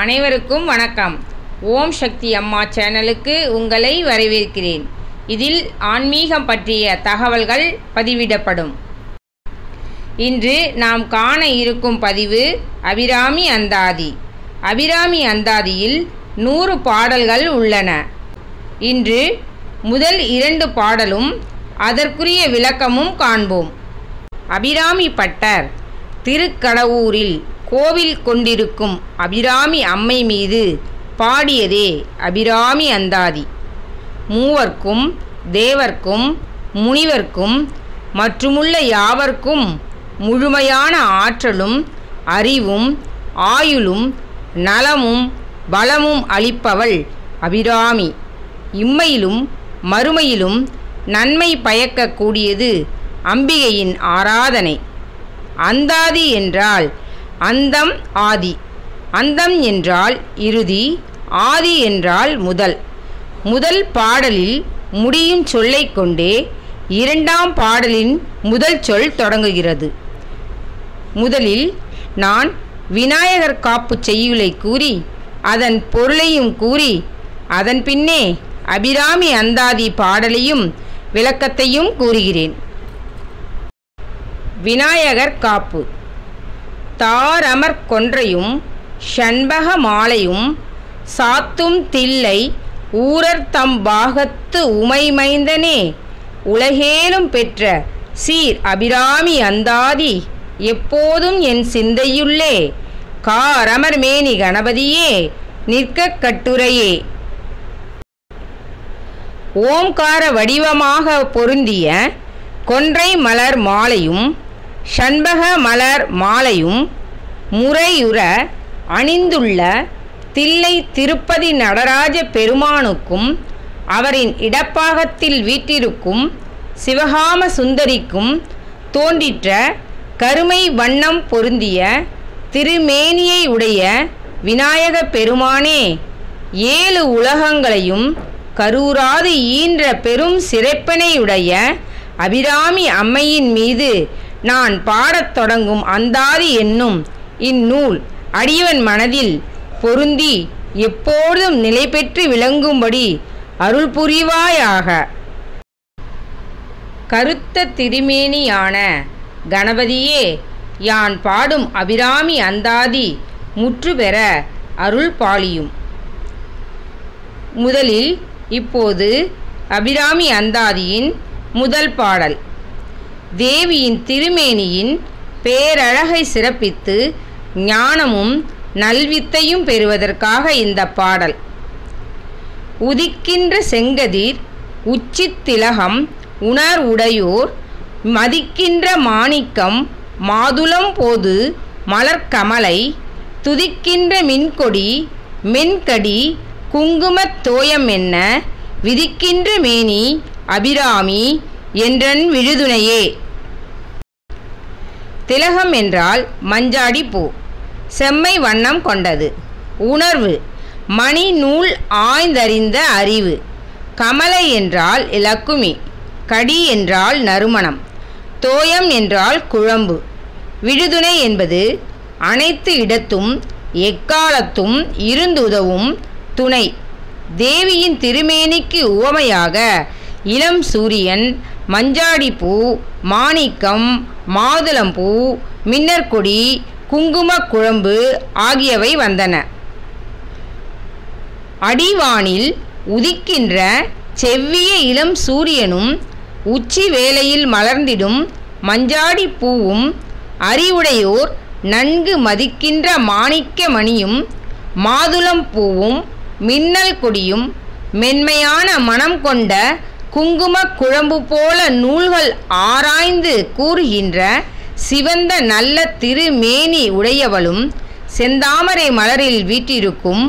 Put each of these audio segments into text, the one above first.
அனைவருக்கும் வணக்கம். ஓம் சக்தி அம்மா சேனலுக்கு உங்களை வரவேற்கிறேன். இதில் ஆன்மீகம் பற்றிய தகவல்கள் பதிவிடப்படும். இன்று நாம் காண இருக்கும் பதிவு அபிராமி அந்தாதி. அபிராமி அந்தாதியில் 100 பாடல்கள் உள்ளன. இன்று முதல் 2 பாடலும் அதற்குரிய விளக்கமும் காண்போம். அபிராமி பட்டர் திருக்கடவூரில் கோவில் கொண்டிருக்கும் அபிராமி அம்மை மீது பாடியதே அபிராமி அந்தாதி. மூவர்க்கும் தேவர்க்கும் முனிவர்க்கும் மற்றுமுள்ள யாவர்க்கும் முழுமையான ஆற்றலும் அறிவும் ஆயுளும் நலமும் பலமும் அளிப்பவள் அபிராமி. இம்மையிலும் மறுமையிலும் நன்மை பயக்கக்கூடியது அம்பிகையின் ஆராதனை. அந்தாதி என்றால் அந்தம் ஆதி, அந்தம் என்றால் இறுதி, ஆதி என்றால் முதல். முதல் பாடலில் முடியும் சொல்லை கொண்டே இரண்டாம் பாடலின் முதல் சொல் தொடங்குகிறது. முதலில் நான் விநாயகர் காப்பு செய்யுளை கூறி அதன் பொருளையும் கூறி அதன் பின்னே அபிராமி அந்தாதி பாடலையும் விளக்கத்தையும் கூறுகிறேன். விநாயகர் காப்பு. தாரமர் கொன்றையும் ஷண்பக மாலையும் சாத்தும் தில்லை ஊரர்த்தம் பாகத்து உமைமைந்தனே உலகேலும் பெற்ற சீர் அபிராமி அந்தாதி எப்போதும் என் சிந்தையுள்ளே காரமர் மேனி கணபதியே நிற்க கட்டுரையே. ஓம்கார வடிவமாக பொருந்திய கொன்றை மலர் மாலையும் ஷண்பக மலர் மாலையும் முறையுற அணிந்துள்ள தில்லை திருப்பதி நடராஜ பெருமானுக்கும் அவரின் இடப்பாகத்தில் வீற்றிருக்கும் சிவகாம சுந்தரிக்கும் தோன்றிற்ற கருமை வண்ணம் பொருந்திய திருமேனியை உடைய விநாயக பெருமானே, 7 உலகங்களையும் கரூராது ஈன்ற பெரும் சிறப்பினையுடைய அபிராமி அம்மையின் மீது நான் பாடத் தொடங்கும் அந்தாதி என்னும் இந்நூல் அடியவன் மனதில் பொருந்தி எப்போதும் நிலை பெற்று விளங்கும்படி அருள் புரிவாயாக. கருத்த திருமேனியான கணபதியே, யான் பாடும் அபிராமி அந்தாதி முற்று பெற அருள் பாலியும். முதலில் இப்போது அபிராமி அந்தாதியின் முதல் பாடல். தேவியின் திருமேனியின் பேரழகை சிறப்பித்து ஞானமும் நல்வித்தையும் பெறுவதற்காக இந்த பாடல். உதிக்கின்ற செங்கதிர் உச்சி திலகம் உணர் உடையோர் மதிக்கின்ற மாணிக்கம் மாதுளம் போது மலர்கமலை துதிக்கின்ற மின்கொடி மென்கடி குங்குமத் தோயம் என்ன விதிக்கின்ற மேனி அபிராமி என்றன் விழுதுணையே. திலகம் என்றால் மஞ்சாடி பூ, செம்மை வண்ணம் கொண்டது. உணர்வு மணி நூல் ஆய்ந்தறிந்த அறிவு. கமலை என்றால் இலக்குமி, கடி என்றால் நறுமணம், தோயம் என்றால் குழம்பு. விழுதுணை என்பது அனைத்து இடத்தும் எக்காலத்தும் இருந்துதவும் துணை. தேவியின் திருமேனிக்கு உவமையாக இளம் சூரியன், மஞ்சாடிப்பூ, மாணிக்கம், மாதுளம்பூ, மின்னற்கொடி, குங்கும குழம்பு ஆகியவை வந்தன. அடிவானில் உதிக்கின்ற செவ்விய இளம் சூரியனும் உச்சி வேளையில் மலர்ந்திடும் மஞ்சாடி பூவும் அறிவுடையோர் நன்கு மதிக்கின்ற மாணிக்க மணியும் மாதுளம் பூவும் மின்னல் கொடியும் மென்மையான மனம் கொண்ட குங்கும குழம்பு போல நூல்கள் ஆராய்ந்து கூறுகின்ற சிவந்த நல்ல திருமேனி உடையவளும் செந்தாமரை மலரில் வீற்றிருக்கும்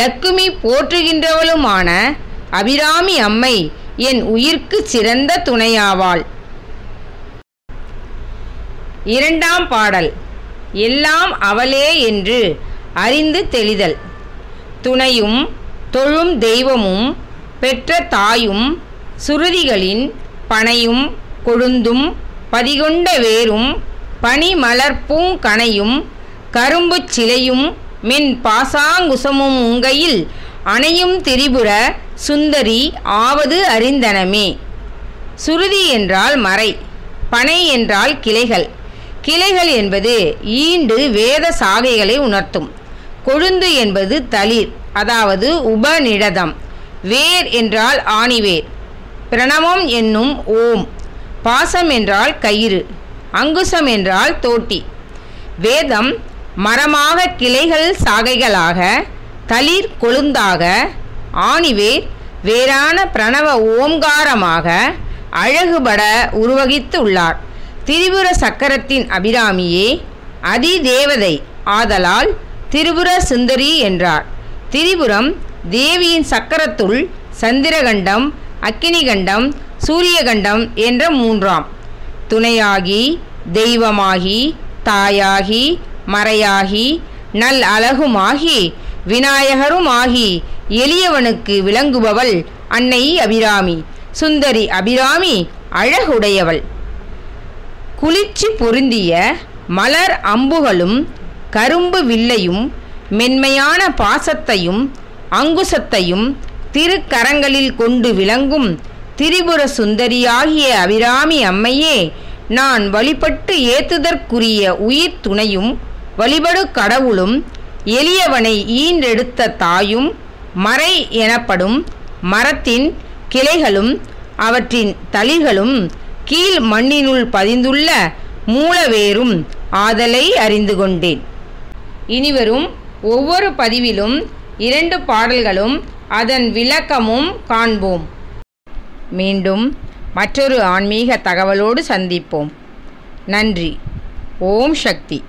லக்குமி போற்றுகின்றவளுமான அபிராமி அம்மை என் உயிர்க்கு சிறந்த துணையாவாள். இரண்டாம் பாடல். எல்லாம் அவளே என்று அறிந்து தெளிதல். துணையும் தொழும் தெய்வமும் பெற்ற தாயும் சுருதிகளின் பனையும் கொழுந்தும் பதிகொண்ட வேரும் பனிமலர் பூங்கணையும் கரும்புச் சிலையும் மின் பாசாங்குசமும் உங்கையில் அணையும் திரிபுர சுந்தரி ஆவது அறிந்தனமே. சுருதி என்றால் மறை, பனை என்றால் கிளைகள். கிளைகள் என்பது ஈண்டு வேத சாகைகளை உணர்த்தும். கொழுந்து என்பது தளிர், அதாவது உபநிடதம். வேர் என்றால் ஆணிவேர். பிரணவம் என்னும் ஓம். பாசம் என்றால் கயிறு, அங்குசம் என்றால் தோட்டி. வேதம் மரமாக கிளைகள் சாகைகளாக, தளிர் கொழுந்தாக, ஆணிவேர் வேறான பிரணவ ஓம்காரமாக அழகுபட உருவகித்து உள்ளார். திரிபுர சக்கரத்தின் அபிராமியே, அதிதேவதை ஆதலால் திரிபுர சுந்தரி என்றார். திரிபுரம் தேவியின் சக்கரத்துள் சந்திரகண்டம், அக்கினிகண்டம், சூரியகண்டம் என்ற மூன்றாம். துணையாகி, தெய்வமாகி, தாயாகி, மறையாகி, நல் அழகுமாகி, விநாயகருமாகி எளியவனுக்கு விளங்குபவள் அன்னை அபிராமி. சுந்தரி அபிராமி அழகுடையவள். குளிர்ச்சி பொருந்திய மலர் அம்புகளும் கரும்பு வில்லையும் மென்மையான பாசத்தையும் அங்குசத்தையும் திருக்கரங்களில் கொண்டு விளங்கும் திரிபுர சுந்தரியாகிய அபிராமி அம்மையே, நான் வழிபட்டு ஏத்துதற்குரிய உயிர் துணையும் வழிபடு கடவுளும், எளியவனை ஈன்றெடுத்த தாயும், மறை எனப்படும் மரத்தின் கிளைகளும் அவற்றின் தளிர்களும் கீழ் மண்ணினுள் பதிந்துள்ள மூலவேரும் ஆதலை அறிந்து கொண்டேன். இனிவரும் ஒவ்வொரு பதிவிலும் 2 பாடல்களும் அதன் விளக்கமும் காண்போம். மீண்டும் மற்றொரு ஆன்மீக தகவலோடு சந்திப்போம். நன்றி. ஓம் சக்தி.